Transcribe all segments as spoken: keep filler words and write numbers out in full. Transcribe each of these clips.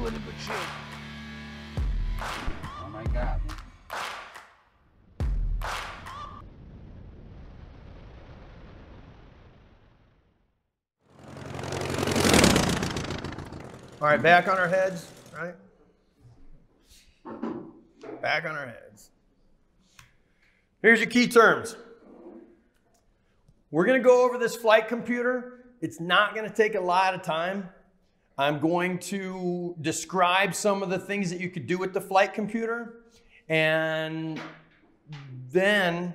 doing it, but you. Oh my God. All right, back on our heads, right? Back on our heads. Here's your key terms. We're going to go over this flight computer. It's not going to take a lot of time. I'm going to describe some of the things that you could do with the flight computer. And then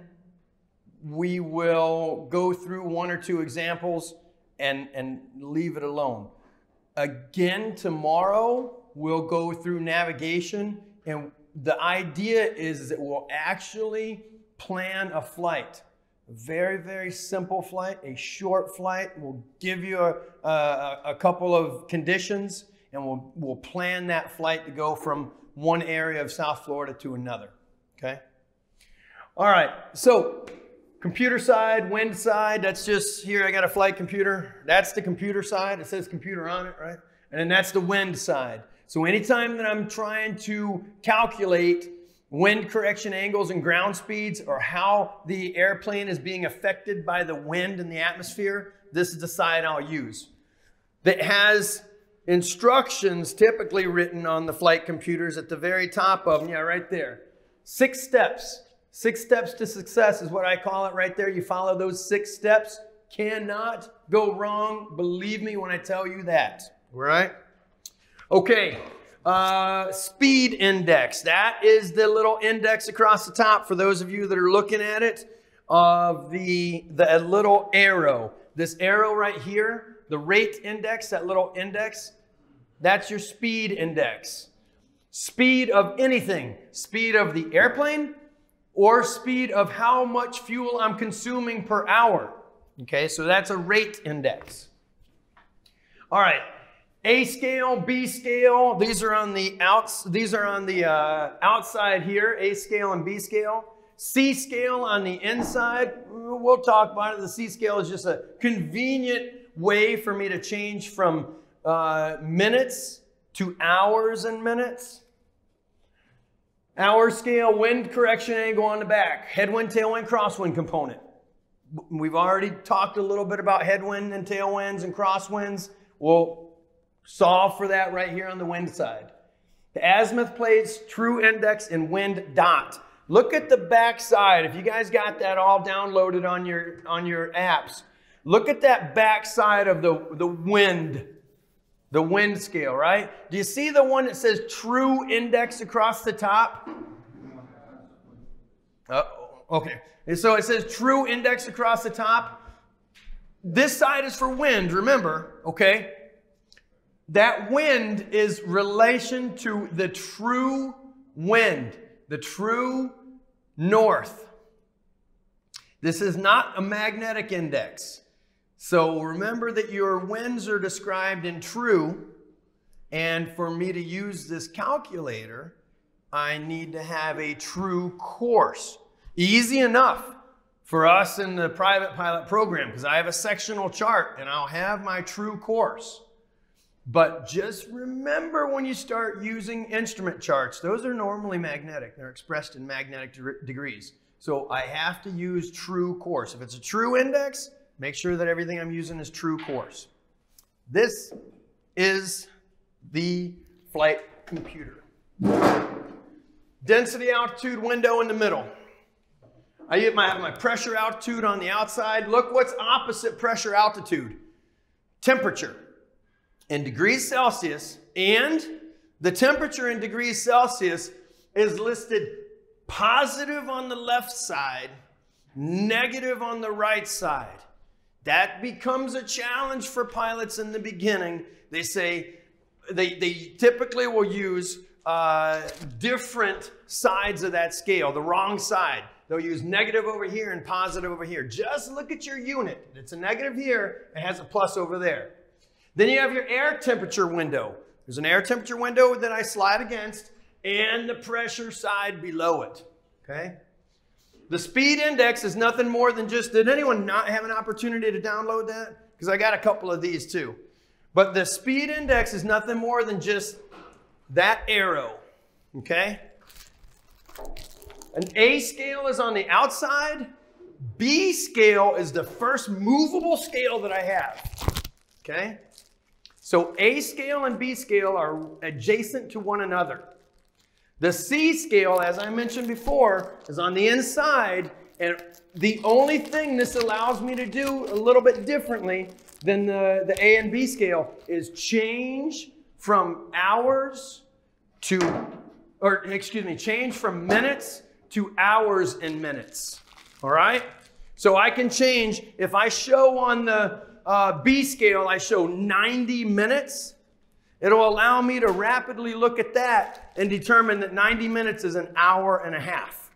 we will go through one or two examples and, and leave it alone. Again, tomorrow, we'll go through navigation, and the idea is that we'll actually plan a flight. A very, very simple flight, a short flight. We'll give you a, a, a couple of conditions, and we'll, we'll plan that flight to go from one area of South Florida to another, okay? All right, so computer side, wind side, that's just here. I got a flight computer. That's the computer side. It says computer on it, right? And then that's the wind side. So anytime that I'm trying to calculate wind correction angles and ground speeds, or how the airplane is being affected by the wind and the atmosphere, this is the side I'll use. That has instructions typically written on the flight computers at the very top of them. Yeah, right there. Six steps. Six steps to success is what I call it right there. You follow those six steps, cannot go wrong. Believe me when I tell you that, right? Okay, uh, speed index. That is the little index across the top for those of you that are looking at it, of the, the little arrow. This arrow right here, the rate index, that little index, that's your speed index. Speed of anything, speed of the airplane, or speed of how much fuel I'm consuming per hour. Okay, so that's a rate index. All right, A scale, B scale. These are on the outs. These are on the uh, outside here. A scale and B scale. C scale on the inside. We'll talk about it. The C scale is just a convenient way for me to change from uh, minutes to hours and minutes. Hour scale, wind correction angle on the back, headwind, tailwind, crosswind component. We've already talked a little bit about headwind and tailwinds and crosswinds. We'll solve for that right here on the wind side. The azimuth plates, true index, and wind dot. Look at the back side. If you guys got that all downloaded on your, on your apps, look at that back side of the, the wind. The wind scale, right? Do you see the one that says true index across the top? Uh-oh, okay. And so it says true index across the top. This side is for wind, remember, okay? That wind is relation to the true wind, the true north. This is not a magnetic index. So remember that your winds are described in true, and for me to use this calculator, I need to have a true course. Easy enough for us in the private pilot program, because I have a sectional chart and I'll have my true course. But just remember when you start using instrument charts, those are normally magnetic. They're expressed in magnetic de- degrees. So I have to use true course. If it's a true index, make sure that everything I'm using is true course. This is the flight computer. Density altitude window in the middle. I get my, my pressure altitude on the outside. Look what's opposite pressure altitude. Temperature in degrees Celsius, and the temperature in degrees Celsius is listed positive on the left side, negative on the right side. That becomes a challenge for pilots in the beginning. They say, they, they typically will use uh, different sides of that scale, the wrong side. They'll use negative over here and positive over here. Just look at your unit. It's a negative here, it has a plus over there. Then you have your air temperature window. There's an air temperature window that I slide against and the pressure side below it, okay? The speed index is nothing more than just, did anyone not have an opportunity to download that? Because I got a couple of these too. But the speed index is nothing more than just that arrow, okay? An A scale is on the outside. B scale is the first movable scale that I have, okay? So A scale and B scale are adjacent to one another. The C scale, as I mentioned before, is on the inside, and the only thing this allows me to do a little bit differently than the, the A and B scale is change from hours to, or excuse me, change from minutes to hours and minutes, all right? So I can change, if I show on the uh, B scale, I show ninety minutes. It'll allow me to rapidly look at that and determine that ninety minutes is an hour and a half,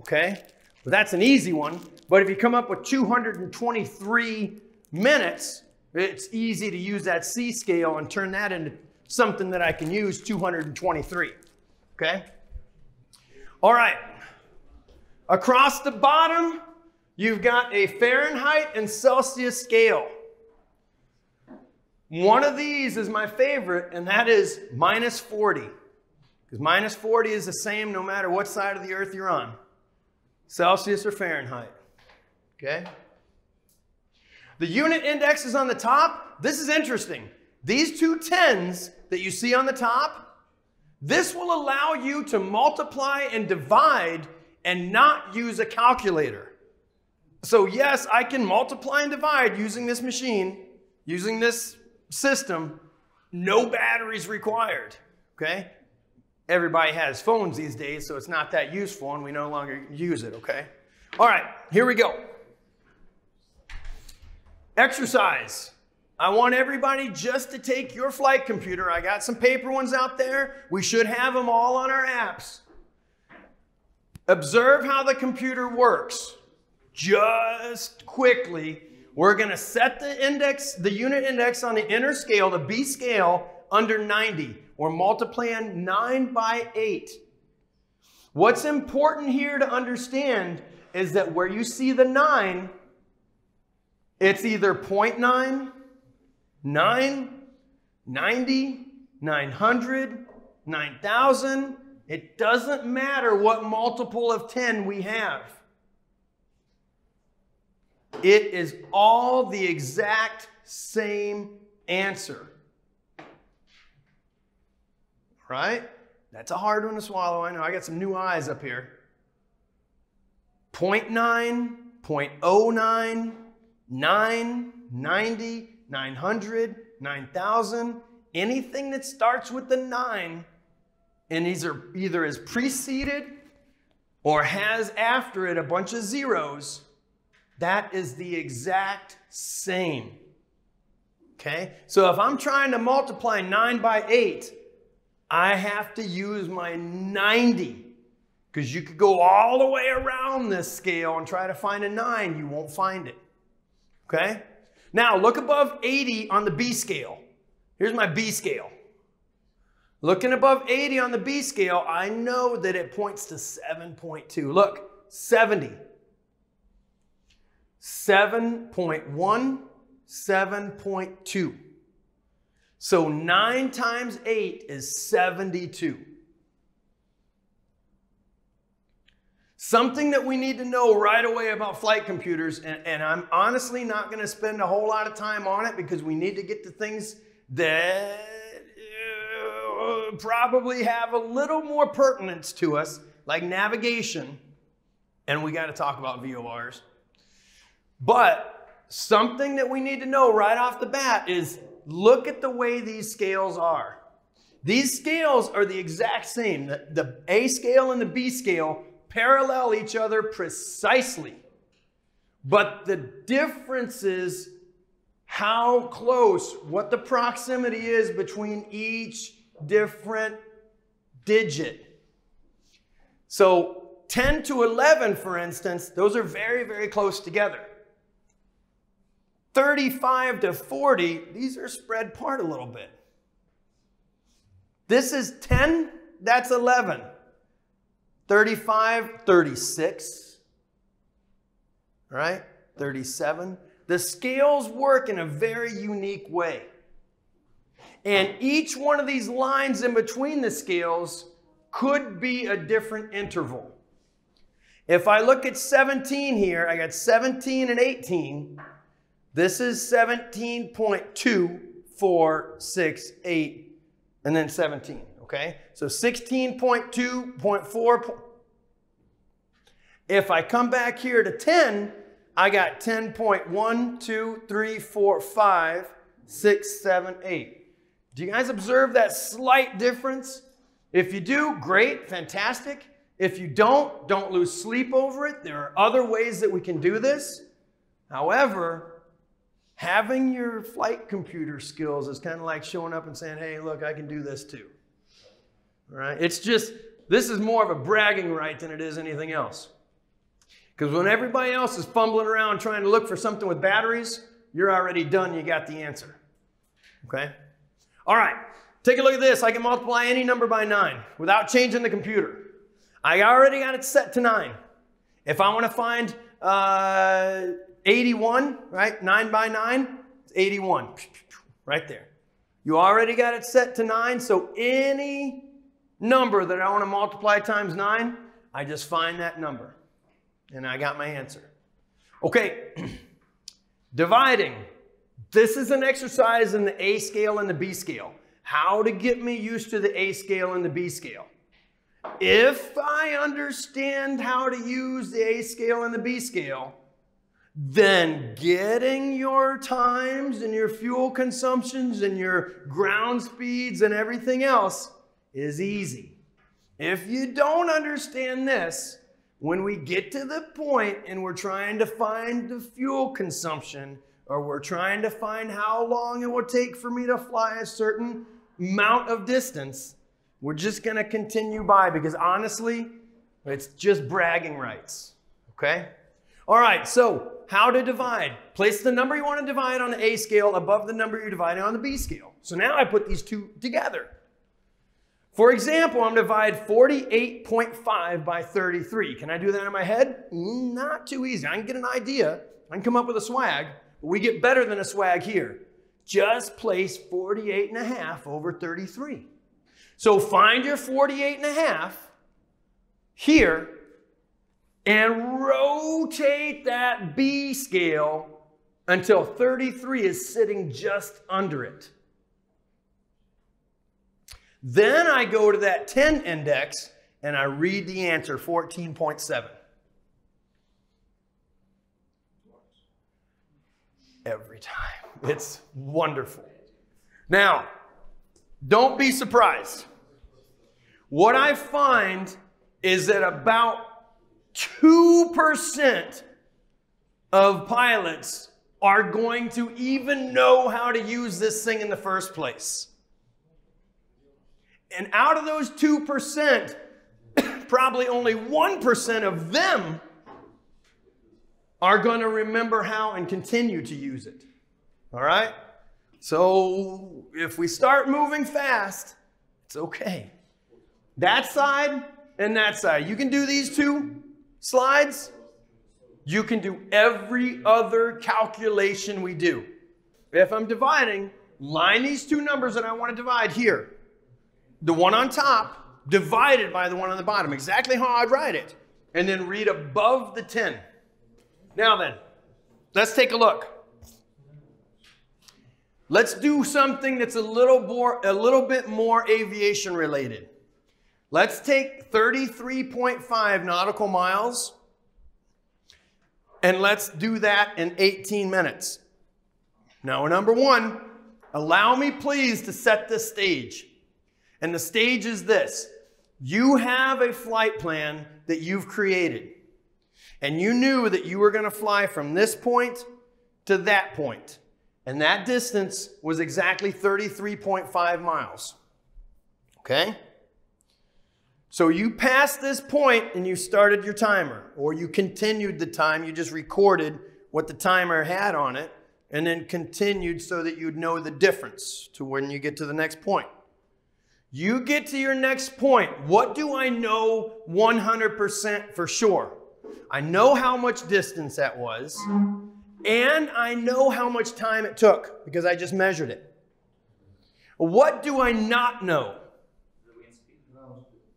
okay? Well, that's an easy one, but if you come up with two hundred twenty-three minutes, it's easy to use that C scale and turn that into something that I can use, two hundred twenty-three, okay? All right, across the bottom, you've got a Fahrenheit and Celsius scale. One of these is my favorite, and that is minus forty. Because minus forty is the same no matter what side of the earth you're on. Celsius or Fahrenheit, okay? The unit index is on the top. This is interesting. These two tens that you see on the top, this will allow you to multiply and divide and not use a calculator. So yes, I can multiply and divide using this machine, using this system, no batteries required, okay? Everybody has phones these days, so it's not that useful, and we no longer use it, okay? All right, here we go. Exercise. I want everybody just to take your flight computer. I got some paper ones out there. We should have them all on our apps. Observe how the computer works. Just quickly, we're gonna set the index, the unit index on the inner scale, the B scale, under ninety. We're multiplying nine by eight. What's important here to understand is that where you see the nine, it's either zero point nine, nine, ninety, nine hundred, nine thousand. It doesn't matter what multiple of ten we have. It is all the exact same answer. Right? That's a hard one to swallow. I know I got some new eyes up here. zero point nine, zero point zero nine, nine, ninety, nine hundred, nine thousand. Anything that starts with the nine and these are either is preceded or has after it a bunch of zeros, that is the exact same. Okay? So if I'm trying to multiply nine by eight, I have to use my ninety, because you could go all the way around this scale and try to find a nine, you won't find it, okay? Now look above eighty on the B scale. Here's my B scale. Looking above eighty on the B scale, I know that it points to seven point two. Look, seventy, seven point one, seven point two. So nine times eight is seventy-two. Something that we need to know right away about flight computers, and, and I'm honestly not going to spend a whole lot of time on it because we need to get to things that uh, probably have a little more pertinence to us, like navigation, and we got to talk about V O Rs. But something that we need to know right off the bat is look at the way these scales are. These scales are the exact same. The, the A scale and the B scale parallel each other precisely. But the difference is how close, what the proximity is between each different digit. So ten to eleven, for instance, those are very, very close together. thirty-five to forty, these are spread apart a little bit. This is ten, that's eleven. thirty-five, thirty-six, all right, thirty-seven. The scales work in a very unique way. And each one of these lines in between the scales could be a different interval. If I look at seventeen here, I got seventeen and eighteen. This is seventeen point two four six eight, and then seventeen, okay? So sixteen point two point four. If I come back here to ten, I got ten point one two three four five six seven eight. Do you guys observe that slight difference? If you do, great, fantastic. If you don't, don't lose sleep over it. There are other ways that we can do this. However, having your flight computer skills is kind of like showing up and saying, hey, look, I can do this too. All right? It's just, this is more of a bragging right than it is anything else. Because when everybody else is fumbling around trying to look for something with batteries, you're already done, you got the answer. Okay? All right, take a look at this. I can multiply any number by nine without changing the computer. I already got it set to nine. If I want to find uh, eighty-one, right? nine by nine, it's eighty-one, right there. You already got it set to nine, so any number that I want to multiply times nine, I just find that number, and I got my answer. Okay, dividing. This is an exercise in the A scale and the B scale. How to get me used to the A scale and the B scale. If I understand how to use the A scale and the B scale, then getting your times and your fuel consumptions and your ground speeds and everything else is easy. If you don't understand this, when we get to the point and we're trying to find the fuel consumption, or we're trying to find how long it will take for me to fly a certain amount of distance, we're just gonna continue by, because honestly, it's just bragging rights, okay? All right, so how to divide. Place the number you wanna divide on the A scale above the number you're dividing on the B scale. So now I put these two together. For example, I'm gonna divide forty-eight point five by thirty-three. Can I do that in my head? Not too easy. I can get an idea. I can come up with a swag. But we get better than a swag here. Just place forty-eight and a half over thirty-three. So find your forty-eight and a half here and rotate that B scale until thirty-three is sitting just under it. Then I go to that ten index and I read the answer, fourteen point seven. Every time. It's wonderful. Now, don't be surprised. What I find is that about two percent of pilots are going to even know how to use this thing in the first place. And out of those two percent, probably only one percent of them are going to remember how and continue to use it. All right? So if we start moving fast, it's okay. That side and that side. You can do these two slides. You can do every other calculation we do. If I'm dividing, line these two numbers that I want to divide here. The one on top divided by the one on the bottom. Exactly how I'd write it. And then read above the ten. Now then, let's take a look. Let's do something that's a little more, a little bit more aviation related. Let's take thirty-three point five nautical miles and let's do that in eighteen minutes. Now, number one, allow me please to set this stage. And the stage is this. You have a flight plan that you've created and you knew that you were going to fly from this point to that point. And that distance was exactly thirty-three point five miles, okay? So you passed this point and you started your timer, or you continued the time, you just recorded what the timer had on it, and then continued so that you'd know the difference to when you get to the next point. You get to your next point, what do I know one hundred percent for sure? I know how much distance that was, and I know how much time it took because I just measured it. What do I not know?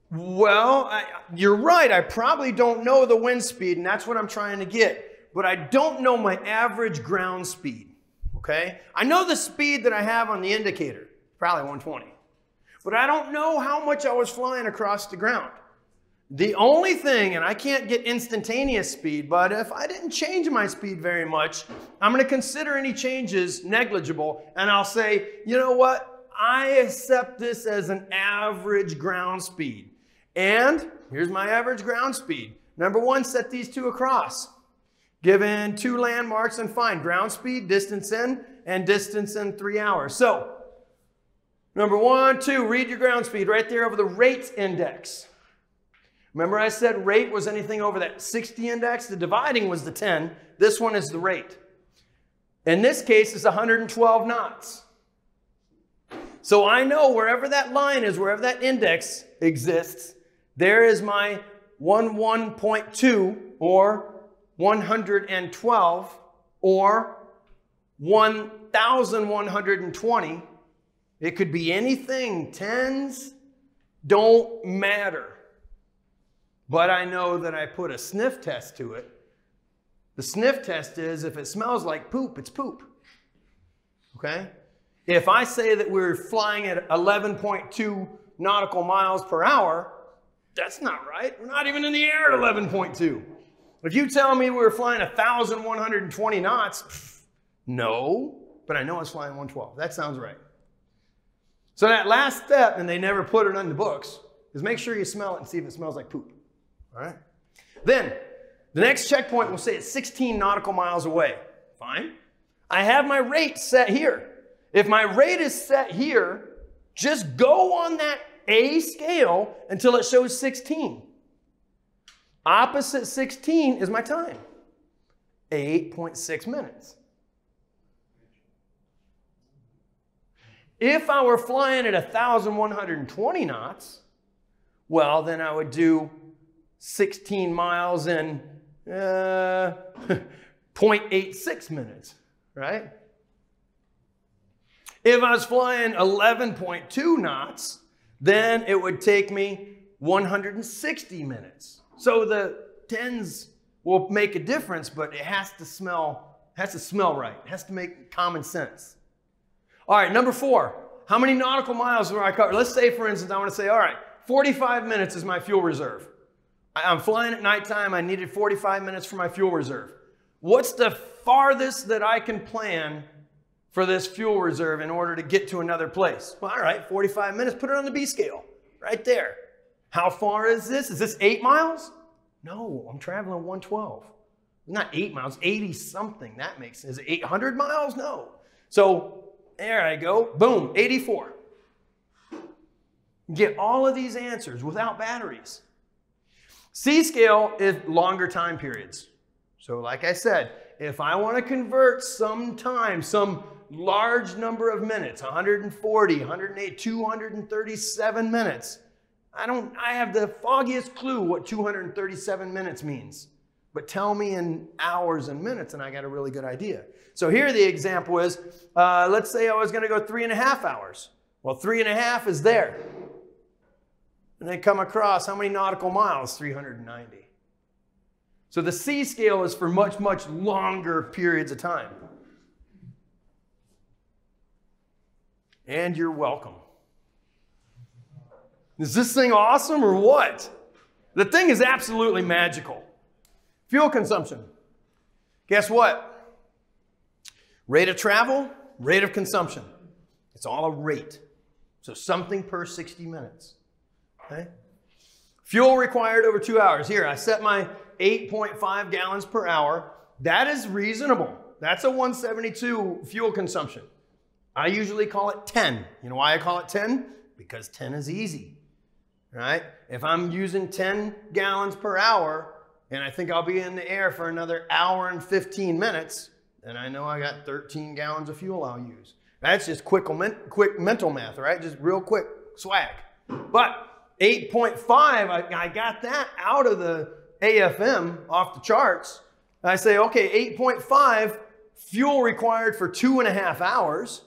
Well, I, you're right. I probably don't know the wind speed, and that's what I'm trying to get. But I don't know my average ground speed, okay? I know the speed that I have on the indicator, probably one twenty. But I don't know how much I was flying across the ground. The only thing, and I can't get instantaneous speed, but if I didn't change my speed very much, I'm going to consider any changes negligible, and I'll say, you know what? I accept this as an average ground speed. And here's my average ground speed. Number one, set these two across. Given two landmarks and find ground speed, distance in, and distance in three hours. So, number one, two, read your ground speed right there over the rate index. Remember I said rate was anything over that sixty index? The dividing was the ten. This one is the rate. In this case, it's one hundred twelve knots. So I know wherever that line is, wherever that index exists, there is my eleven point two or one hundred twelve or one thousand one hundred twenty. It could be anything, tens, don't matter. But I know that I put a sniff test to it. The sniff test is if it smells like poop, it's poop, okay? If I say that we're flying at eleven point two nautical miles per hour, that's not right. We're not even in the air at eleven point two. If you tell me we're flying one thousand one hundred twenty knots, pff, no, but I know it's flying one twelve. That sounds right. So that last step, and they never put it on the books, is make sure you smell it and see if it smells like poop. All right? Then, the next checkpoint, we'll say it's sixteen nautical miles away. Fine. I have my rate set here. If my rate is set here, just go on that A scale until it shows sixteen. Opposite sixteen is my time, eight point six minutes. If I were flying at one thousand one hundred twenty knots, well, then I would do sixteen miles in uh, zero point eight six minutes, right? If I was flying eleven point two knots, then it would take me one hundred sixty minutes. So the tens will make a difference, but it has to smell, has to smell right. It has to make common sense. All right, number four, how many nautical miles do I cover? Let's say, for instance, I want to say, all right, forty-five minutes is my fuel reserve. I'm flying at nighttime. I needed forty-five minutes for my fuel reserve. What's the farthest that I can plan for this fuel reserve in order to get to another place? Well, all right, forty-five minutes, put it on the B scale, right there. How far is this? Is this eight miles? No, I'm traveling one twelve. Not eight miles, eighty something, that makes sense. Is it eight hundred miles? No. So there I go, boom, eighty-four. Get all of these answers without batteries. C scale is longer time periods. So like I said, if I want to convert some time, some large number of minutes, one hundred forty, one hundred eight, two hundred thirty-seven minutes, I don't, I have the foggiest clue what two hundred thirty-seven minutes means. But tell me in hours and minutes, and I got a really good idea. So here the example is, uh, let's say I was going to go three and a half hours. Well, three and a half is there. And they come across how many nautical miles? three hundred ninety. So the C scale is for much, much longer periods of time. And you're welcome. Is this thing awesome or what? The thing is absolutely magical. Fuel consumption. Guess what? Rate of travel, rate of consumption. It's all a rate. So something per sixty minutes. Okay? Fuel required over two hours. Here, I set my eight point five gallons per hour. That is reasonable. That's a one seventy-two fuel consumption. I usually call it ten. You know why I call it ten? Because ten is easy, right? If I'm using ten gallons per hour, and I think I'll be in the air for another hour and fifteen minutes, and I know I got thirteen gallons of fuel I'll use. That's just quick, quick mental math, right? Just real quick swag. But eight point five, I, I got that out of the A F M off the charts. I say, okay, eight point five fuel required for two and a half hours.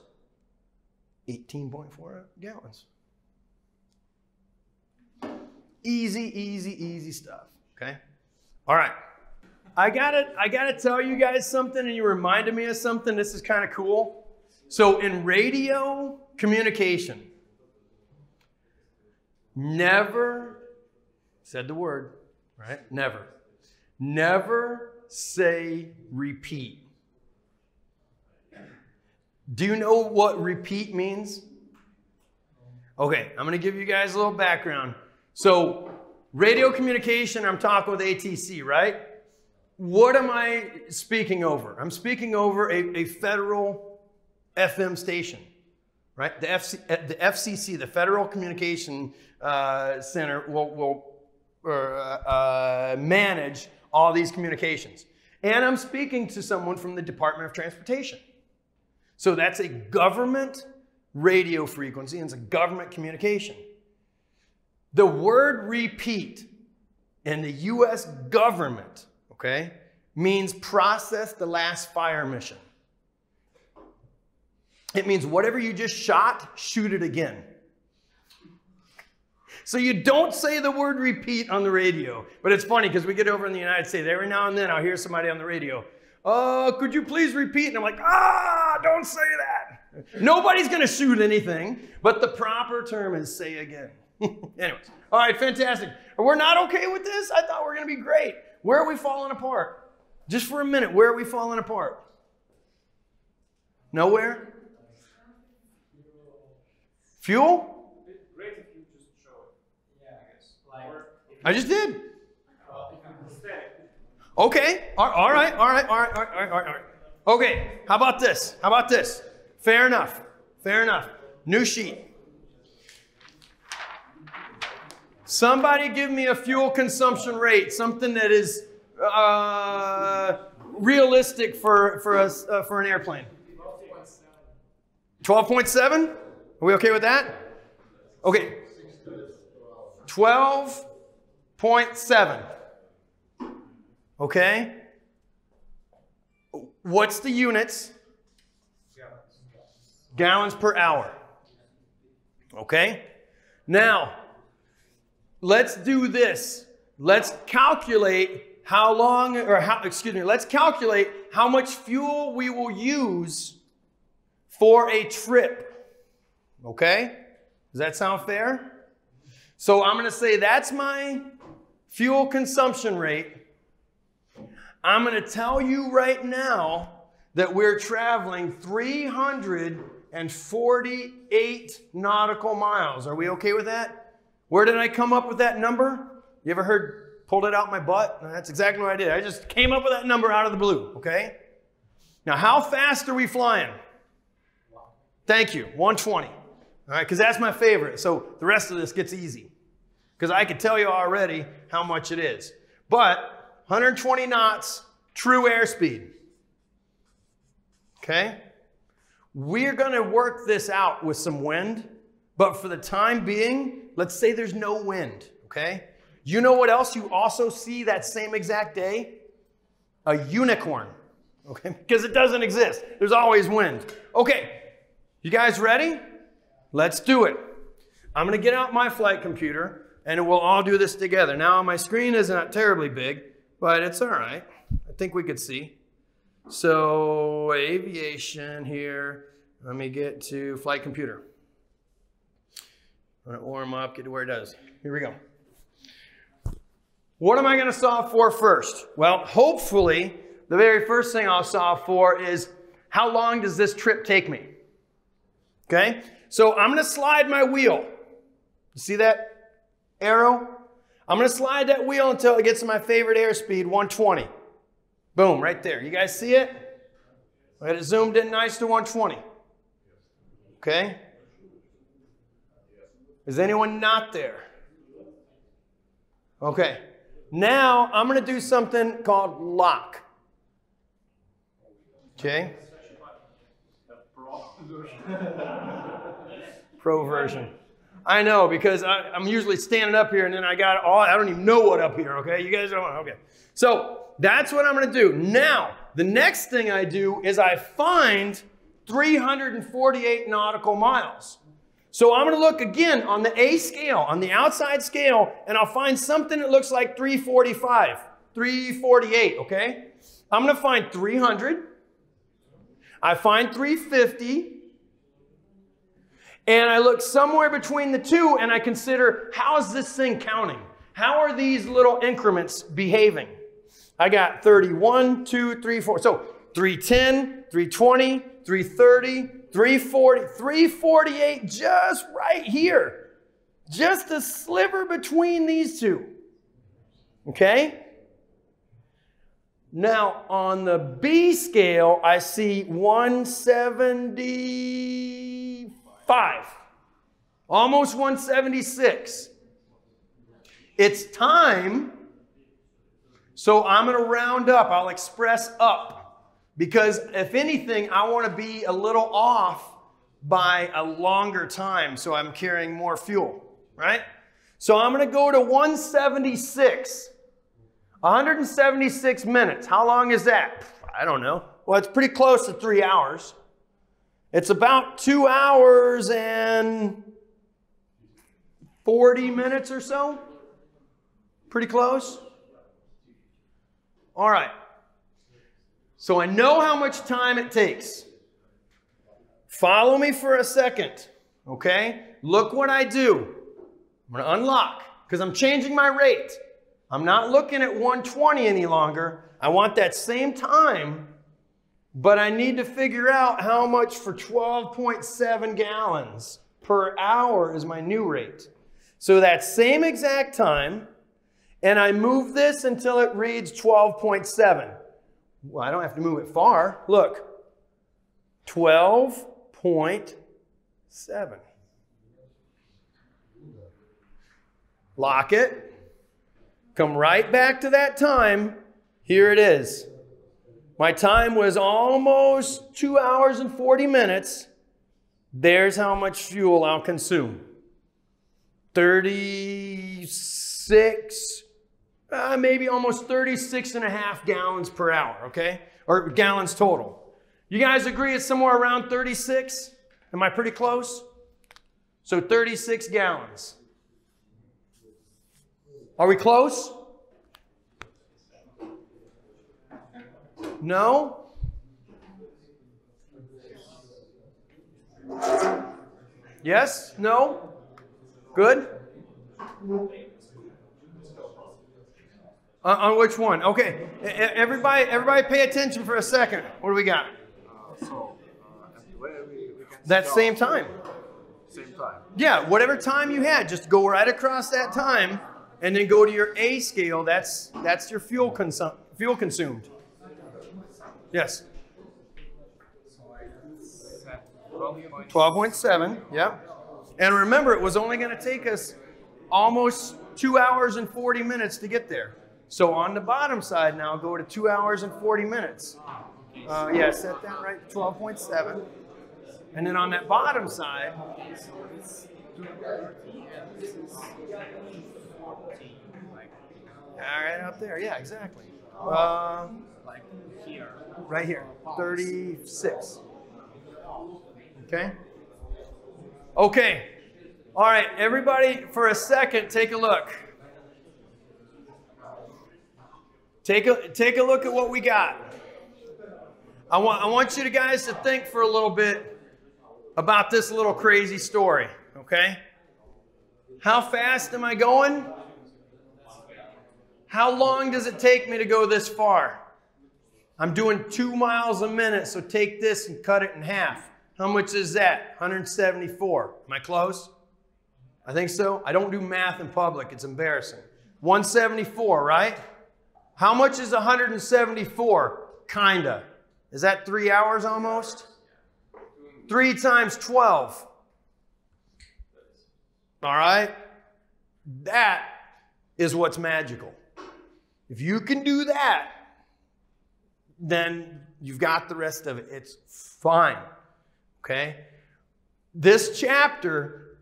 eighteen point four gallons. Easy, easy, easy stuff, okay? All right, I gotta, I gotta tell you guys something, and you reminded me of something. This is kind of cool. So in radio communication, never, said the word, right? Never, never say repeat. Do you know what repeat means? Okay, I'm gonna give you guys a little background. So radio communication, I'm talking with A T C, right? What am I speaking over? I'm speaking over a, a federal F M station, right? The, F C, the F C C, the Federal Communication uh, Center will, will uh, manage all these communications. And I'm speaking to someone from the Department of Transportation. So that's a government radio frequency and it's a government communication. The word repeat in the U S government, okay, means process the last fire mission. It means whatever you just shot, shoot it again. So you don't say the word repeat on the radio, but it's funny because we get over in the United States, every now and then I'll hear somebody on the radio, uh, could you please repeat? And I'm like, ah, don't say that. Nobody's gonna shoot anything, but the proper term is say again. Anyways, all right, fantastic. We're not okay with this? I thought we were going to be great. Where are we falling apart? Just for a minute, where are we falling apart? Nowhere? Fuel? I just did. Okay, all right, all right, all right, all right, all right, all right. Okay, how about this? How about this? Fair enough, fair enough. New sheet. Somebody give me a fuel consumption rate, something that is uh, realistic for, for, a, uh, for an airplane. twelve point seven? Are we okay with that? Okay. twelve point seven. Okay. What's the units? Gallons per hour. Okay. Now, let's do this. Let's calculate how long, or how, excuse me, let's calculate how much fuel we will use for a trip. Okay? Does that sound fair? So I'm gonna say that's my fuel consumption rate. I'm gonna tell you right now that we're traveling three hundred forty-eight nautical miles. Are we okay with that? Where did I come up with that number? You ever heard, pulled it out my butt? That's exactly what I did. I just came up with that number out of the blue, okay? Now, how fast are we flying? Thank you, one twenty. All right, because that's my favorite. So the rest of this gets easy because I could tell you already how much it is. But one hundred twenty knots, true airspeed, okay? We're gonna work this out with some wind, but for the time being, let's say there's no wind, okay? You know what else you also see that same exact day? A unicorn, okay? Because it doesn't exist. There's always wind. Okay, you guys ready? Let's do it. I'm gonna get out my flight computer and we'll all do this together. Now my screen is not terribly big, but it's all right. I think we could see. So aviation here, let me get to flight computer. Let it warm up, get to where it does. Here we go. What am I gonna solve for first? Well, hopefully, the very first thing I'll solve for is how long does this trip take me? Okay, so I'm gonna slide my wheel. You see that arrow? I'm gonna slide that wheel until it gets to my favorite airspeed, one twenty. Boom, right there. You guys see it? I got it zoomed in nice to one twenty. Okay. Is anyone not there? Okay, now I'm gonna do something called lock. Okay? Pro version. I know, because I, I'm usually standing up here and then I got all, I don't even know what up here, okay? You guys don't know, okay. So that's what I'm gonna do. Now, the next thing I do is I find three hundred forty-eight nautical miles. So I'm gonna look again on the A scale, on the outside scale, and I'll find something that looks like three forty-five, three forty-eight, okay? I'm gonna find three hundred, I find three fifty, and I look somewhere between the two and I consider, how is this thing counting? How are these little increments behaving? I got thirty-one, two, three, four, so three ten, three twenty, three thirty, three forty, three forty-eight, just right here. Just a sliver between these two, okay? Now on the B scale, I see one seventy-five, almost one seventy-six. It's time, so I'm gonna round up, I'll express up, because if anything, I wanna be a little off by a longer time, so I'm carrying more fuel, right? So I'm gonna go to one seventy-six. one seventy-six minutes. How long is that? I don't know. Well, it's pretty close to three hours. It's about two hours and forty minutes or so. Pretty close. All right. So I know how much time it takes. Follow me for a second, okay? Look what I do. I'm gonna unlock because I'm changing my rate. I'm not looking at one twenty any longer. I want that same time, but I need to figure out how much for twelve point seven gallons per hour is my new rate. So that same exact time, and I move this until it reads twelve point seven. Well, I don't have to move it far. Look, twelve point seven. Lock it. Come right back to that time. Here it is. My time was almost two hours and forty minutes. There's how much fuel I'll consume. thirty-six, uh, maybe almost thirty-six and a half gallons per hour, okay? Or gallons total. You guys agree it's somewhere around thirty-six? Am I pretty close? So thirty-six gallons. Are we close? No? Yes? No? Good? Uh, on which one? Okay. Everybody, everybody pay attention for a second. What do we got? Uh, so, uh, we, we can that same time. Same time. Yeah, whatever time you had, just go right across that time. And then go to your A scale, that's, that's your fuel, consum fuel consumed. Yes? twelve point seven, yeah. And remember, it was only gonna take us almost two hours and forty minutes to get there. So on the bottom side now, go to two hours and forty minutes. Uh, yeah, set that right, twelve point seven. And then on that bottom side, all right, up there. Yeah, exactly. Uh, like here. Right here. thirty-six. Okay. Okay. All right, everybody for a second, take a look. Take a take a look at what we got. I want I want you to guys to think for a little bit about this little crazy story, okay? How fast am I going? How long does it take me to go this far? I'm doing two miles a minute, so take this and cut it in half. How much is that? one seventy-four. Am I close? I think so. I don't do math in public. It's embarrassing. one seventy-four, right? How much is one seventy-four? Kinda. Is that three hours almost? Three times twelve. All right? That is what's magical. If you can do that, then you've got the rest of it. It's fine, okay? This chapter,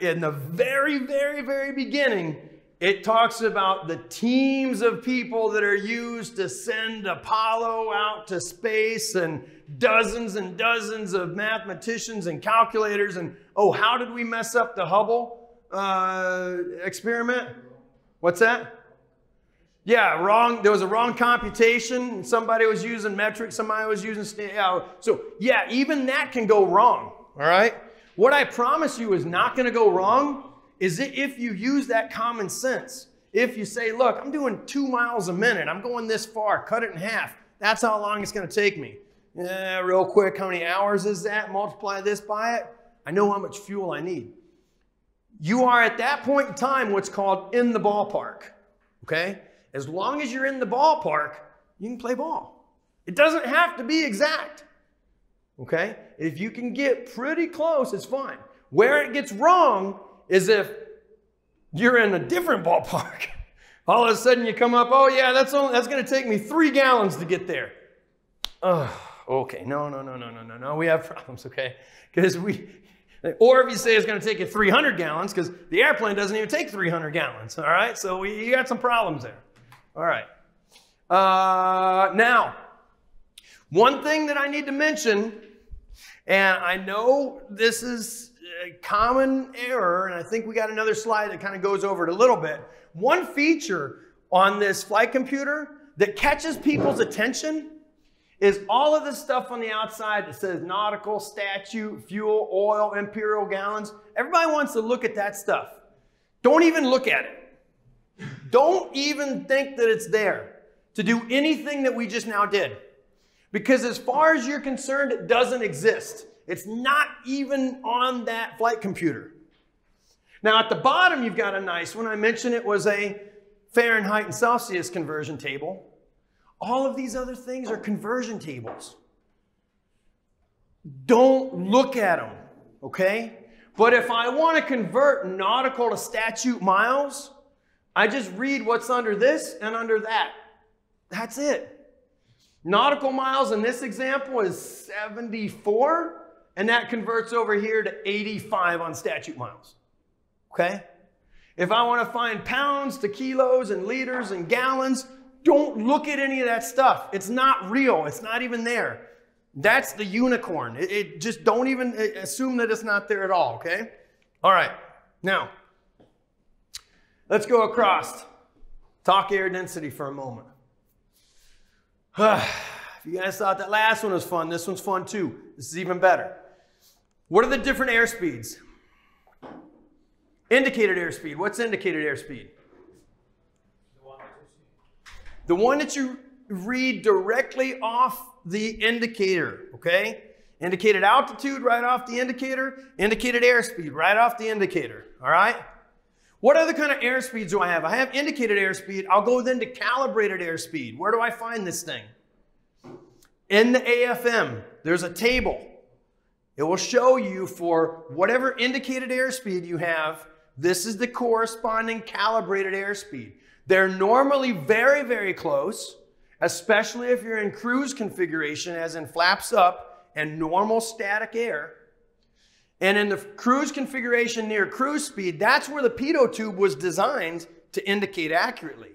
in the very, very, very beginning, It talks about the teams of people that are used to send Apollo out to space, and dozens and dozens of mathematicians and calculators. And, oh, how did we mess up the Hubble uh, experiment? What's that? Yeah, wrong. There was a wrong computation. Somebody was using metric. Somebody was using. Uh, so, yeah, even that can go wrong. All right. What I promise you is not going to go wrong is if you use that common sense. If you say, look, I'm doing two miles a minute, I'm going this far, cut it in half, that's how long it's gonna take me. Eh, real quick, how many hours is that? Multiply this by it. I know how much fuel I need. You are at that point in time what's called in the ballpark, okay? As long as you're in the ballpark, you can play ball. It doesn't have to be exact, okay? If you can get pretty close, it's fine. Where it gets wrong is if you're in a different ballpark. All of a sudden you come up, oh yeah, that's only, that's gonna take me three gallons to get there. Oh, okay, no, no, no, no, no, no, no, we have problems, okay? Because we, or if you say it's gonna take you three hundred gallons, because the airplane doesn't even take three hundred gallons, all right? So we, you got some problems there. All right, uh, now, one thing that I need to mention, and I know this is a common error, and I think we got another slide that kind of goes over it a little bit. One feature on this flight computer that catches people's attention is all of this stuff on the outside that says nautical, statute, fuel, oil, imperial gallons. Everybody wants to look at that stuff. Don't even look at it. Don't even think that it's there to do anything that we just now did. Because as far as you're concerned, it doesn't exist. It's not even on that flight computer. Now at the bottom, you've got a nice one. I mentioned it was a Fahrenheit and Celsius conversion table. All of these other things are conversion tables. Don't look at them, okay? But if I want to convert nautical to statute miles, I just read what's under this and under that. That's it. Nautical miles in this example is seventy-four. And that converts over here to eighty-five on statute miles, okay? If I want to find pounds to kilos and liters and gallons, don't look at any of that stuff. It's not real. It's not even there. That's the unicorn. It, it just don't even assume that it's not there at all, okay? All right, now, let's go across. Talk air density for a moment. If you guys thought that last one was fun, this one's fun too. This is even better. What are the different airspeeds? Indicated airspeed. What's indicated airspeed? The one that you see. The one that you read directly off the indicator, okay? Indicated altitude right off the indicator. Indicated airspeed right off the indicator, all right? What other kind of airspeeds do I have? I have indicated airspeed. I'll go then to calibrated airspeed. Where do I find this thing? In the A F M, there's a table. It will show you for whatever indicated airspeed you have, this is the corresponding calibrated airspeed. They're normally very, very close, especially if you're in cruise configuration, as in flaps up and normal static air. And in the cruise configuration near cruise speed, that's where the pitot tube was designed to indicate accurately.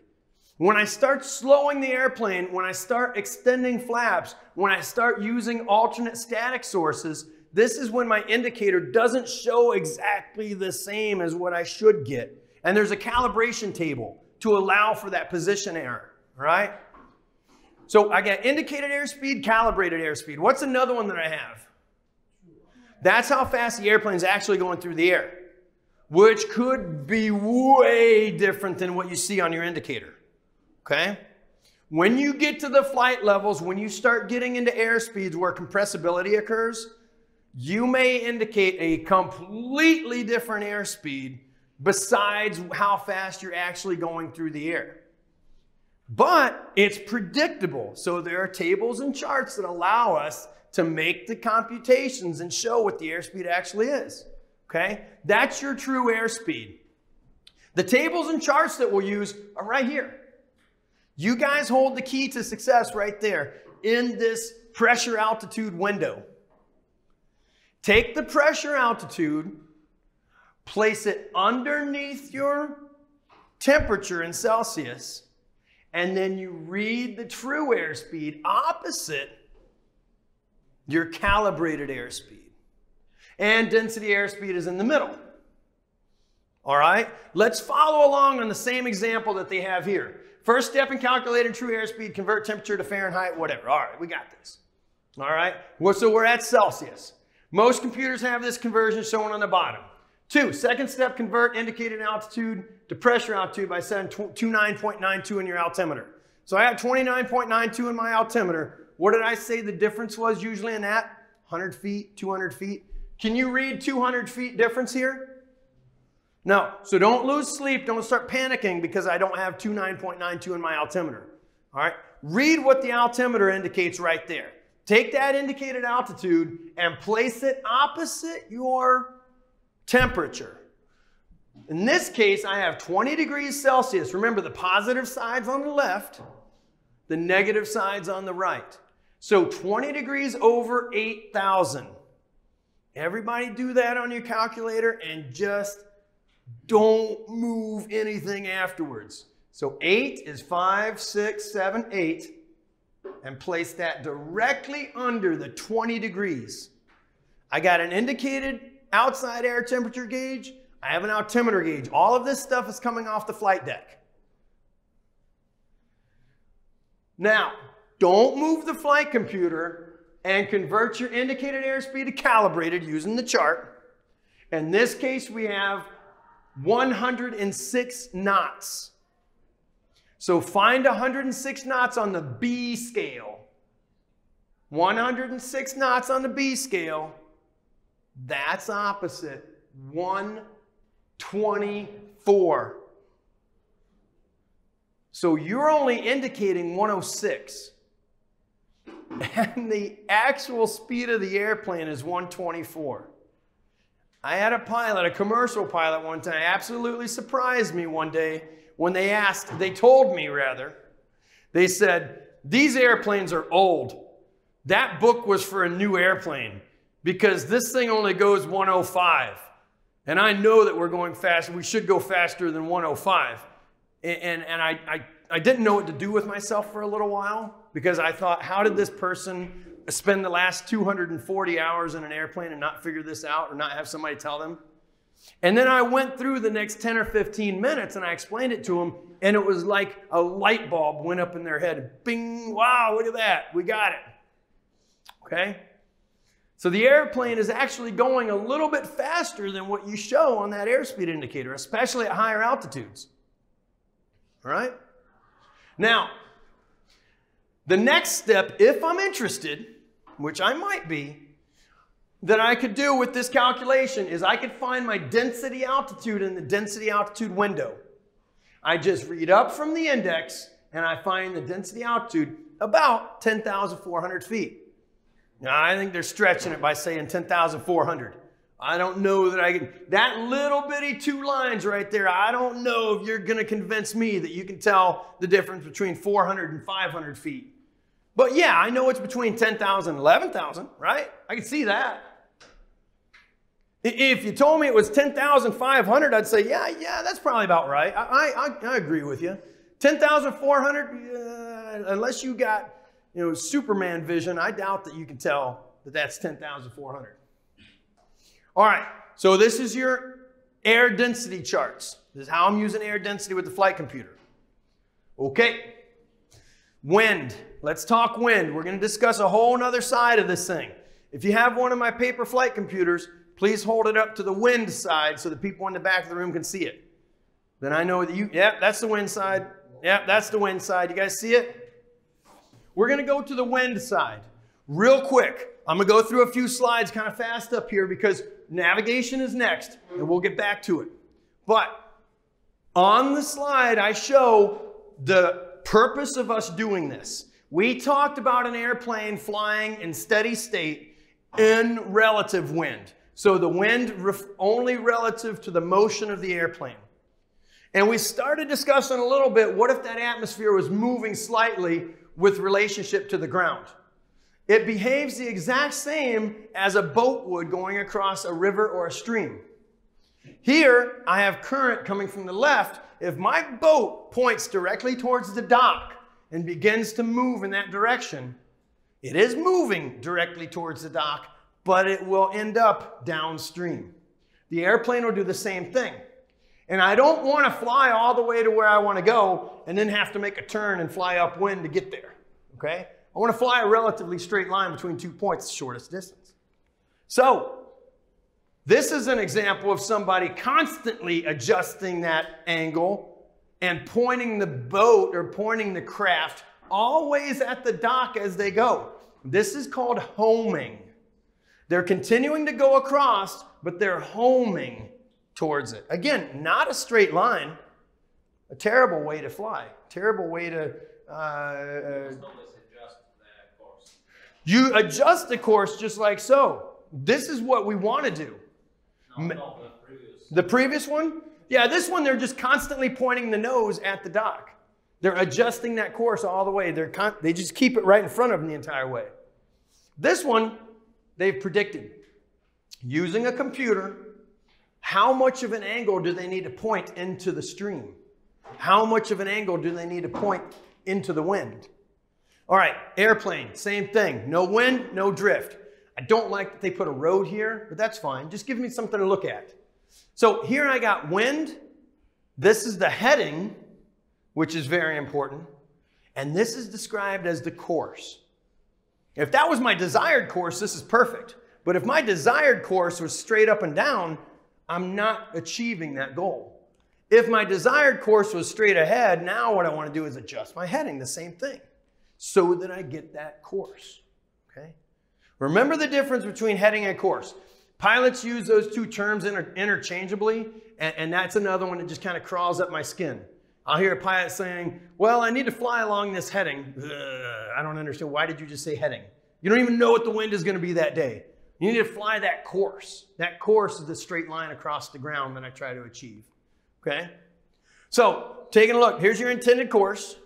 When I start slowing the airplane, when I start extending flaps, when I start using alternate static sources, this is when my indicator doesn't show exactly the same as what I should get. And there's a calibration table to allow for that position error, right? So I got indicated airspeed, calibrated airspeed. What's another one that I have? That's how fast the airplane's actually going through the air, which could be way different than what you see on your indicator. Okay? When you get to the flight levels, when you start getting into airspeeds where compressibility occurs, you may indicate a completely different airspeed besides how fast you're actually going through the air. But it's predictable. So there are tables and charts that allow us to make the computations and show what the airspeed actually is. Okay? That's your true airspeed. The tables and charts that we'll use are right here. You guys hold the key to success right there in this pressure altitude window. Take the pressure altitude, place it underneath your temperature in Celsius, and then you read the true airspeed opposite your calibrated airspeed. And density airspeed is in the middle. All right, let's follow along on the same example that they have here. First step in calculating true airspeed, convert temperature to Fahrenheit, whatever. All right, we got this. All right, so we're at Celsius. Most computers have this conversion shown on the bottom. Two, second step, convert indicated altitude to pressure altitude by setting twenty-nine point nine two in your altimeter. So I have twenty-nine point nine two in my altimeter. What did I say the difference was usually in that? one hundred feet, two hundred feet. Can you read two hundred feet difference here? No, so don't lose sleep. Don't start panicking because I don't have twenty-nine point nine two in my altimeter. All right, read what the altimeter indicates right there. Take that indicated altitude and place it opposite your temperature. In this case, I have twenty degrees Celsius. Remember, the positive side's on the left, the negative side's on the right. So twenty degrees over eight thousand. Everybody do that on your calculator and just don't move anything afterwards. So eight is five, six, seven, eight. And place that directly under the twenty degrees. I got an indicated outside air temperature gauge. I have an altimeter gauge. All of this stuff is coming off the flight deck. Now, don't move the flight computer and convert your indicated airspeed to calibrated using the chart. In this case, we have one hundred six knots. So find one hundred six knots on the B scale. one hundred six knots on the B scale. That's opposite one twenty-four. So you're only indicating one oh six. And the actual speed of the airplane is one twenty-four. I had a pilot, a commercial pilot one time, absolutely surprised me one day. When they asked, they told me rather, they said, these airplanes are old. That book was for a new airplane because this thing only goes one oh five. And I know that we're going fast. We should go faster than one oh five. And, and, and I, I, I didn't know what to do with myself for a little while because I thought, how did this person spend the last two hundred forty hours in an airplane and not figure this out or not have somebody tell them? And then I went through the next ten or fifteen minutes and I explained it to them, and it was like a light bulb went up in their head. Bing, wow, look at that, we got it. Okay? So the airplane is actually going a little bit faster than what you show on that airspeed indicator, especially at higher altitudes. All right? Now, the next step, if I'm interested, which I might be, that I could do with this calculation is I could find my density altitude in the density altitude window. I just read up from the index and I find the density altitude about ten thousand four hundred feet. Now I think they're stretching it by saying ten thousand four hundred. I don't know that I can, that little bitty two lines right there, I don't know if you're gonna convince me that you can tell the difference between four hundred and five hundred feet. But yeah, I know it's between ten thousand and eleven thousand, right? I can see that. If you told me it was ten thousand five hundred, I'd say, yeah, yeah, that's probably about right. I, I, I agree with you. ten thousand four hundred, uh, unless you got, you know, Superman vision, I doubt that you can tell that that's ten thousand four hundred. All right, so this is your air density charts. This is how I'm using air density with the flight computer. Okay, wind. Let's talk wind. We're going to discuss a whole nother side of this thing. If you have one of my paper flight computers, please hold it up to the wind side so the people in the back of the room can see it. Then I know that you, yep, that's the wind side. Yep, that's the wind side. You guys see it? We're going to go to the wind side real quick. I'm going to go through a few slides kind of fast up here because navigation is next and we'll get back to it. But on the slide, I show the purpose of us doing this. We talked about an airplane flying in steady state in relative wind. So the wind only relative to the motion of the airplane. And we started discussing a little bit, what if that atmosphere was moving slightly with relationship to the ground? It behaves the exact same as a boat would going across a river or a stream. Here, I have current coming from the left. If my boat points directly towards the dock and begins to move in that direction, it is moving directly towards the dock, but it will end up downstream. The airplane will do the same thing. And I don't want to fly all the way to where I want to go and then have to make a turn and fly upwind to get there, okay? I want to fly a relatively straight line between two points, the shortest distance. So this is an example of somebody constantly adjusting that angle and pointing the boat or pointing the craft always at the dock as they go. This is called homing. They're continuing to go across, but they're homing towards it. Again, not a straight line. A terrible way to fly. Terrible way to... Uh, you adjust the course just like so. This is what we want to do. No, no, the previous. The previous one? Yeah, this one they're just constantly pointing the nose at the dock. They're adjusting that course all the way. They're con they just keep it right in front of them the entire way. This one, they've predicted using a computer how much of an angle do they need to point into the stream? How much of an angle do they need to point into the wind? All right, airplane, same thing. No wind, no drift. I don't like that they put a road here, but that's fine. Just give me something to look at. So here I got wind. This is the heading, which is very important. And this is described as the course. If that was my desired course, this is perfect. But if my desired course was straight up and down, I'm not achieving that goal. If my desired course was straight ahead, now what I want to do is adjust my heading, the same thing, so that I get that course, okay? Remember the difference between heading and course. Pilots use those two terms inter interchangeably, and, and that's another one that just kind of crawls up my skin. I'll hear a pilot saying, well, I need to fly along this heading. Ugh, I don't understand. Why did you just say heading? You don't even know what the wind is going to be that day. You need to fly that course. That course is the straight line across the ground that I try to achieve, okay? So taking a look, here's your intended course.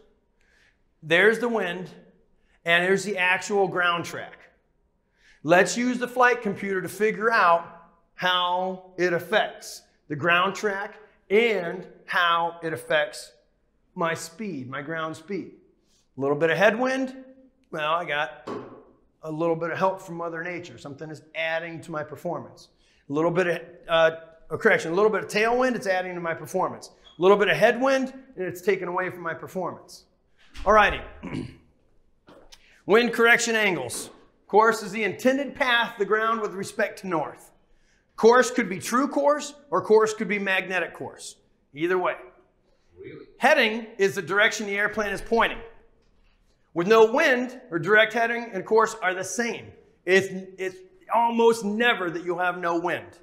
There's the wind, and there's the actual ground track. Let's use the flight computer to figure out how it affects the ground track and how it affects my speed, my ground speed. A little bit of headwind. Well, I got a little bit of help from Mother Nature. Something is adding to my performance. A little bit of, uh, oh, correction, a little bit of tailwind, it's adding to my performance. A little bit of headwind, and it's taken away from my performance. All righty. Wind correction angles. Course is the intended path, the ground with respect to north. Course could be true course, or course could be magnetic course. Either way. Really? Heading is the direction the airplane is pointing. With no wind, or direct heading and course are the same. It's, it's almost never that you'll have no wind.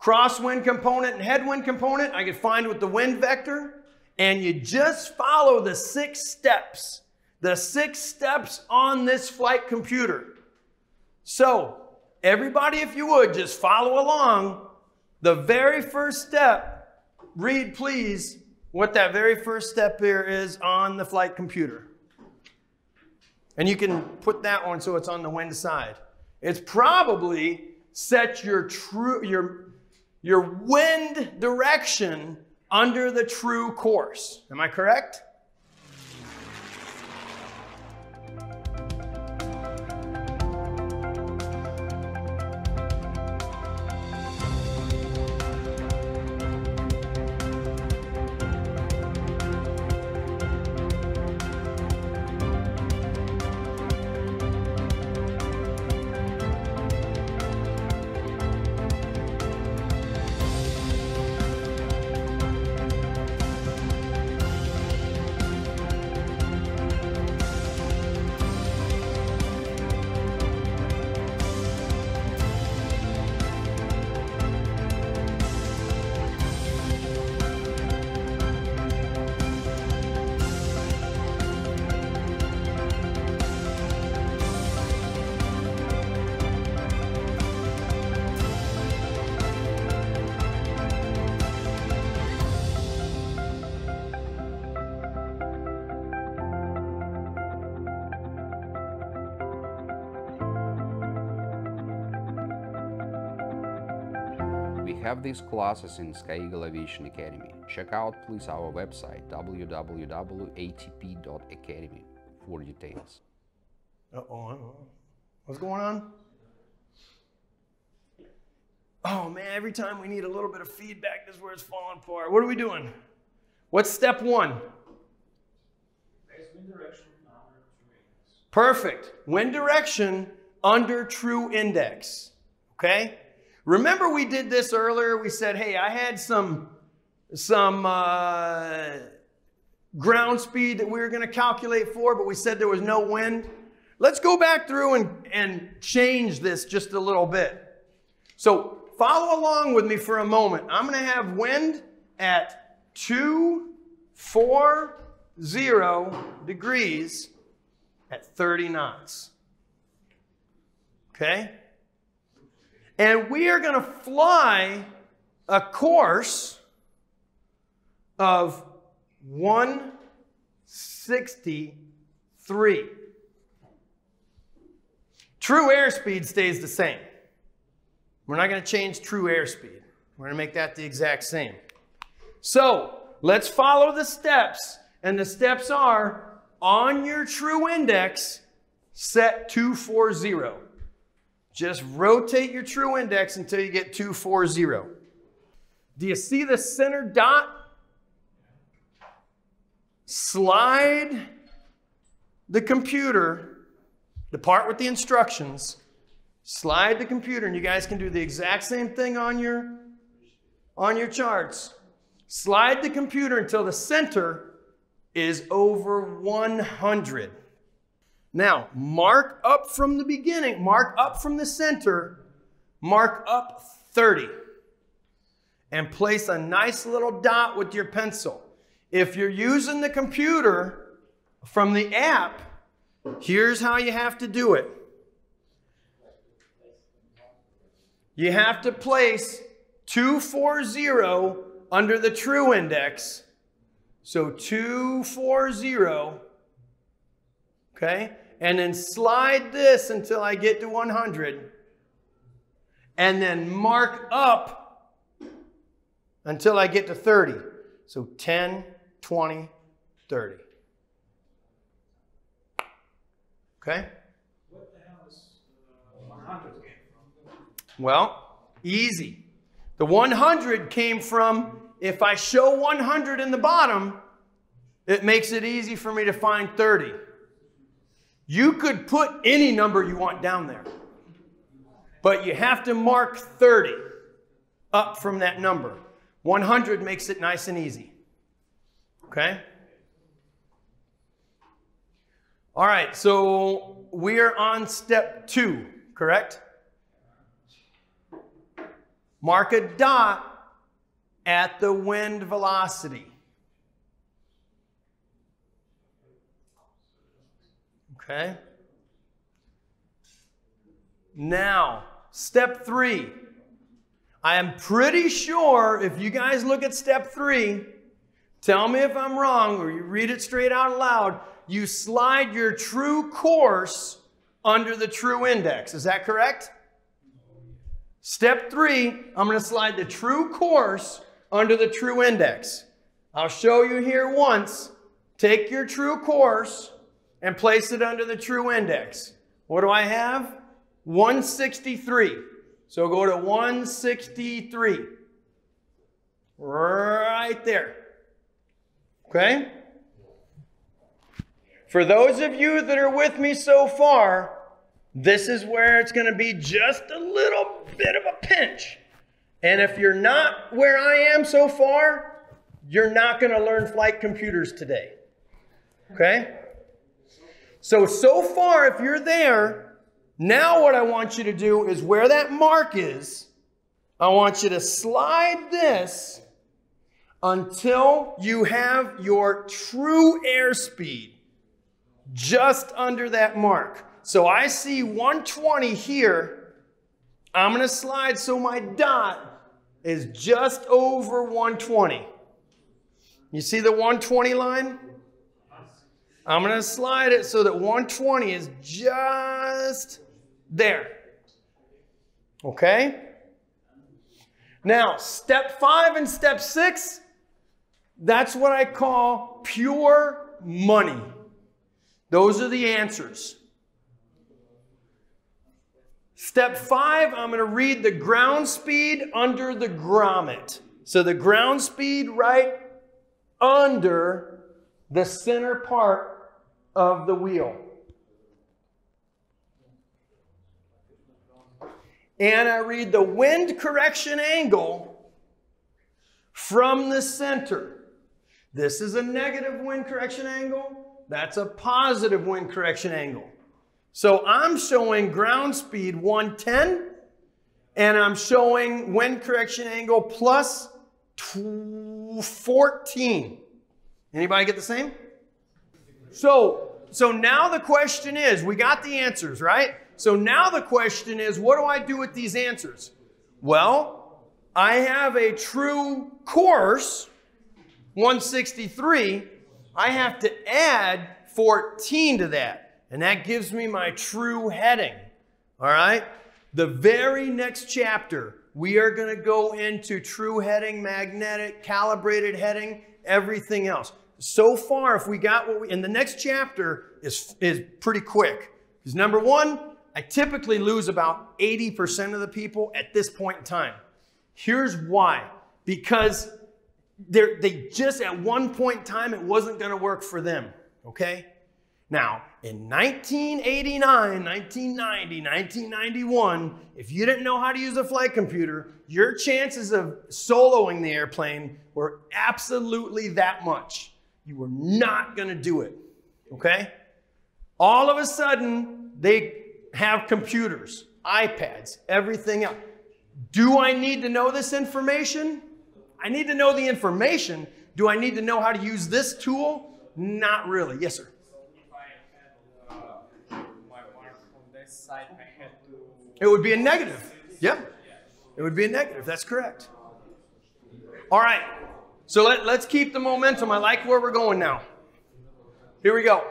Crosswind component and headwind component, I can find with the wind vector, and you just follow the six steps, the six steps on this flight computer. So everybody, if you would, just follow along. The very first step, read please, what that very first step here is on the flight computer. And you can put that one so it's on the wind side. It's probably set your true, your, your wind direction under the true course. Am I correct? We have these classes in SkyEagle Aviation Academy. Check out please our website w w w dot a t p dot academy for details. Uh-oh, what's going on? Oh man, every time we need a little bit of feedback, this is where it's falling apart. What are we doing? What's step one? Wind direction under true index. Perfect. Wind direction under true index. Okay? Remember we did this earlier. We said, hey, I had some, some uh, ground speed that we were going to calculate for, but we said there was no wind. Let's go back through and, and change this just a little bit. So follow along with me for a moment. I'm going to have wind at two forty degrees at thirty knots. Okay? And we are going to fly a course of one sixty-three. True airspeed stays the same. We're not going to change true airspeed. We're going to make that the exact same. So let's follow the steps. And the steps are, on your true index, set two forty. Just rotate your true index until you get two forty. Do you see the center dot? Slide the computer, the part with the instructions, slide the computer, and you guys can do the exact same thing on your, on your charts. Slide the computer until the center is over one hundred. Now, mark up from the beginning, mark up from the center, mark up thirty. And place a nice little dot with your pencil. If you're using the computer from the app, here's how you have to do it. You have to place two forty under the true index. So two forty, okay? And then slide this until I get to one hundred. And then mark up until I get to thirty. So ten, twenty, thirty. Okay? What the hell is one hundred came from? Well, easy. The one hundred came from, if I show one hundred in the bottom, it makes it easy for me to find thirty. You could put any number you want down there, but you have to mark thirty up from that number. one hundred makes it nice and easy. Okay? All right, so we are on step two, correct? Mark a dot at the wind velocity. Okay. Now, step three. I am pretty sure if you guys look at step three, tell me if I'm wrong or you read it straight out loud, you slide your true course under the true index. Is that correct? Step three, I'm going to slide the true course under the true index. I'll show you here once. Take your true course and place it under the true index. What do I have? one sixty-three. So go to one sixty-three. Right there. Okay? For those of you that are with me so far, this is where it's going to be just a little bit of a pinch. And if you're not where I am so far, you're not going to learn flight computers today. Okay? So, so far, if you're there, now what I want you to do is where that mark is, I want you to slide this until you have your true airspeed just under that mark. So I see one twenty here. I'm going to slide so my dot is just over one twenty. You see the one twenty line? I'm going to slide it so that one twenty is just there. Okay? Now, step five and step six, that's what I call pure money. Those are the answers. Step five, I'm going to read the ground speed under the grommet. So the ground speed right under the center part of the wheel. And I read the wind correction angle from the center. This is a negative wind correction angle. That's a positive wind correction angle. So I'm showing ground speed one ten, and I'm showing wind correction angle plus fourteen. Anybody get the same? So, so now the question is, we got the answers, right? So now the question is, what do I do with these answers? Well, I have a true course, one sixty-three. I have to add fourteen to that. And that gives me my true heading. All right? The very next chapter, we are going to go into true heading, magnetic, calibrated heading, everything else. So far, if we got what we, and the next chapter is, is pretty quick. Because number one, I typically lose about eighty percent of the people at this point in time. Here's why. Because they just, at one point in time, it wasn't going to work for them. Okay? Now, in nineteen eighty-nine, nineteen ninety, nineteen ninety-one, if you didn't know how to use a flight computer, your chances of soloing the airplane were absolutely that much. You were not going to do it. Okay? All of a sudden, they have computers, iPads, everything else. Do I need to know this information? I need to know the information. Do I need to know how to use this tool? Not really. Yes, sir. So if I had uh, my mark on this side, I had to... It would be a negative. Yeah. It would be a negative. That's correct. All right. So let, let's keep the momentum. I like where we're going now. Here we go.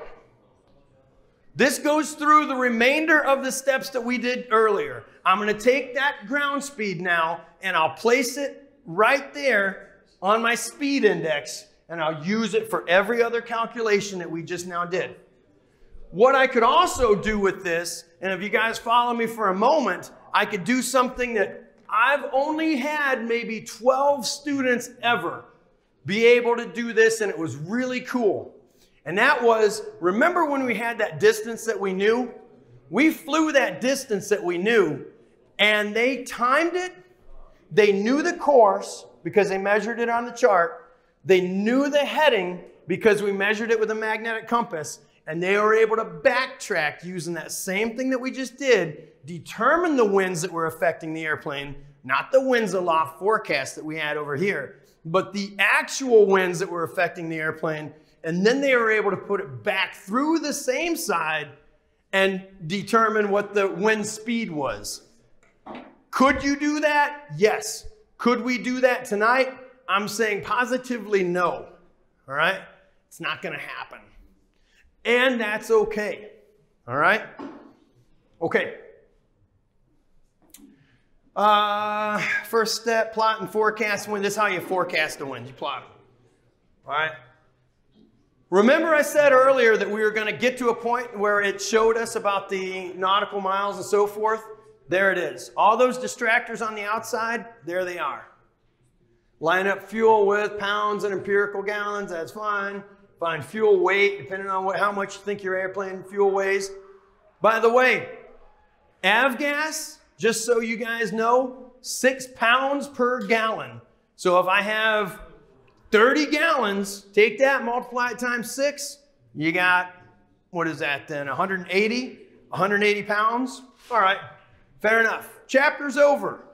This goes through the remainder of the steps that we did earlier. I'm going to take that ground speed now, and I'll place it right there on my speed index, and I'll use it for every other calculation that we just now did. What I could also do with this, and if you guys follow me for a moment, I could do something that I've only had maybe twelve students ever be able to do this, and it was really cool. And that was, remember when we had that distance that we knew? We flew that distance that we knew, and they timed it. They knew the course because they measured it on the chart. They knew the heading because we measured it with a magnetic compass, and they were able to backtrack using that same thing that we just did, determine the winds that were affecting the airplane, not the winds aloft forecast that we had over here, but the actual winds that were affecting the airplane. And then they were able to put it back through the same side and determine what the wind speed was. Could you do that? Yes. Could we do that tonight? I'm saying positively no. All right? It's not going to happen. And that's okay. All right? Okay. Uh, first step, plot and forecast wind. This is how you forecast the wind. You plot them. All right? Remember I said earlier that we were going to get to a point where it showed us about the nautical miles and so forth? There it is. All those distractors on the outside, there they are. Line up fuel with pounds and empirical gallons, that's fine. Find fuel weight, depending on what, how much you think your airplane fuel weighs. By the way, avgas, just so you guys know, six pounds per gallon. So if I have thirty gallons, take that, multiply it times six, you got, what is that then, one hundred eighty? one hundred eighty pounds? All right, fair enough. Chapter's over.